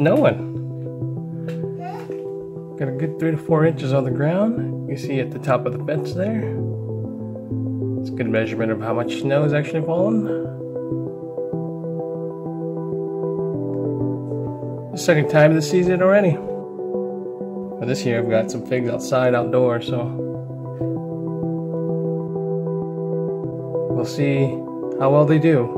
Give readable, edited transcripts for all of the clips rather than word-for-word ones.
no one. Got a good 3 to 4 inches on the ground. You see at the top of the fence there. It's a good measurement of how much snow is actually falling. The second time of the season already. But this year I've got some figs outdoors, so we'll see how well they do.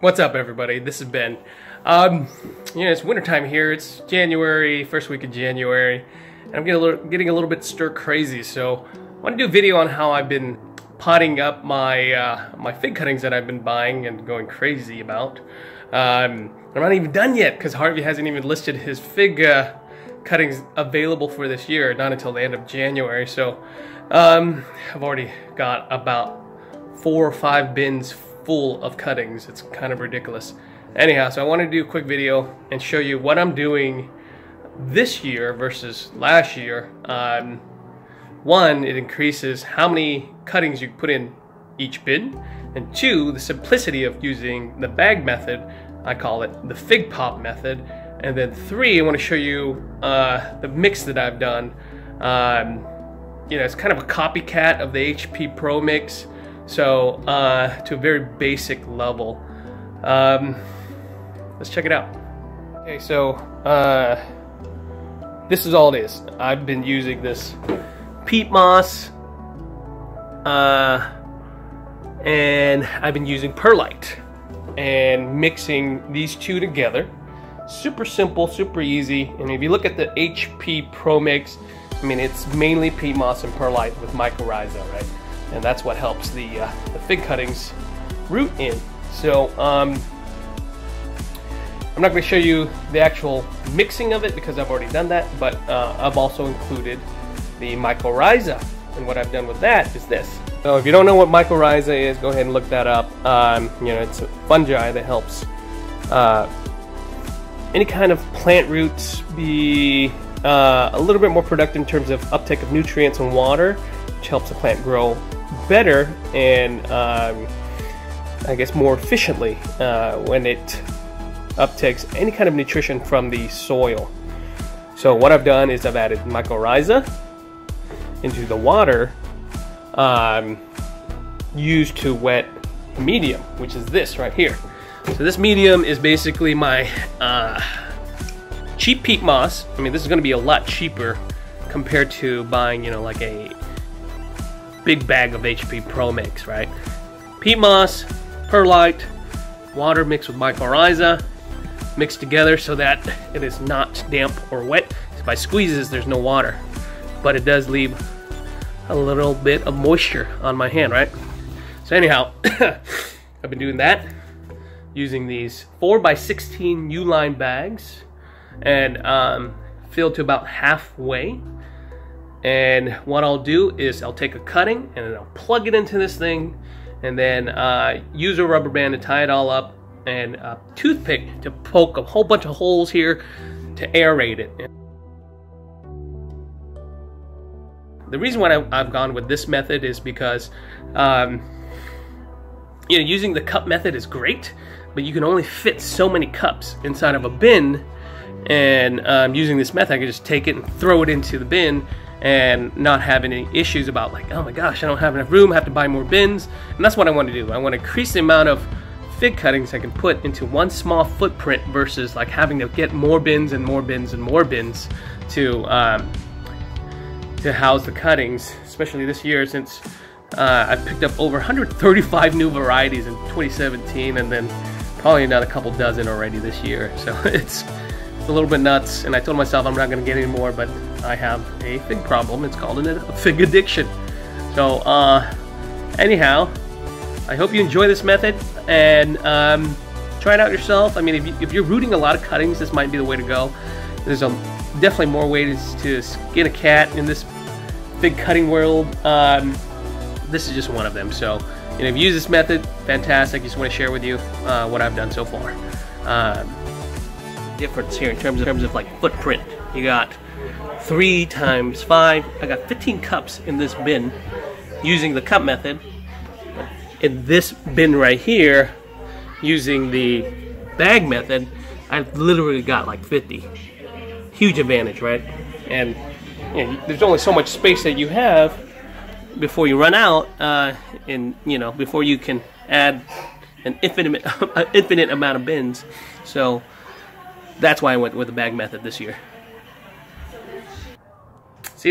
What's up, everybody? This is Ben. It's wintertime here. It's January, first week of January, and I'm getting a little bit stir crazy. So I want to do a video on how I've been potting up my my fig cuttings that I've been buying and going crazy about. I'm not even done yet because Harvey hasn't even listed his fig cuttings available for this year. Not until the end of January. So I've already got about 4 or 5 bins full of cuttings. It's kind of ridiculous. Anyhow, so I wanted to do a quick video and show you what I'm doing this year versus last year. One, it increases how many cuttings you put in each bin, and 2, the simplicity of using the bag method. I call it the fig pop method. And then 3, I want to show you the mix that I've done. It's kind of a copycat of the HP Pro Mix. So, to a very basic level. Let's check it out. Okay, so this is all it is. I've been using this peat moss, and I've been using perlite and mixing these two together. Super simple, super easy. And if you look at the HP Pro Mix, I mean, it's mainly peat moss and perlite with mycorrhizae, right? And that's what helps the fig cuttings root in. So I'm not going to show you the actual mixing of it because I've already done that, but I've also included the mycorrhiza, and what I've done with that is this. So if you don't know what mycorrhiza is, go ahead and look that up. It's a fungi that helps any kind of plant roots be a little bit more productive in terms of uptake of nutrients and water, which helps the plant grow better and I guess more efficiently when it uptakes any kind of nutrition from the soil. So what I've done is I've added mycorrhiza into the water used to wet medium, which is this right here. So this medium is basically my cheap peat moss. I mean, this is going to be a lot cheaper compared to buying, like a big bag of HP Pro Mix, right? Peat moss, perlite, water mixed with mycorrhiza, mixed together so that it is not damp or wet. If I squeeze this, there's no water, but it does leave a little bit of moisture on my hand, right? So anyhow, I've been doing that using these 4x16 U-line bags, and filled to about halfway. And what I'll do is I'll take a cutting and then I'll plug it into this thing, and then use a rubber band to tie it all up, and a toothpick to poke a whole bunch of holes here to aerate it. The reason why I've gone with this method is because using the cup method is great, but you can only fit so many cups inside of a bin. And using this method, I can just take it and throw it into the bin and not have any issues about, like, oh my gosh, I don't have enough room, I have to buy more bins. And that's what I want to do. I want to increase the amount of fig cuttings I can put into one small footprint versus like having to get more bins and more bins and more bins to house the cuttings, especially this year, since I've picked up over 135 new varieties in 2017, and then probably another couple dozen already this year. So it's a little bit nuts, and I told myself I'm not going to get any more, but I have a fig problem. It's called a fig addiction. So anyhow, I hope you enjoy this method, and try it out yourself. I mean, if you're rooting a lot of cuttings, this might be the way to go. There's definitely more ways to skin a cat in this fig cutting world. This is just one of them. So if you use this method, fantastic. Just want to share with you what I've done so far. Difference here in terms of like footprint. You got 3 times 5. I got 15 cups in this bin using the cup method. In this bin right here, using the bag method, I literally got like 50. Huge advantage, right? And you know, there's only so much space that you have before you run out, and you know, before you can add an infinite amount of bins. So that's why I went with the bag method this year. See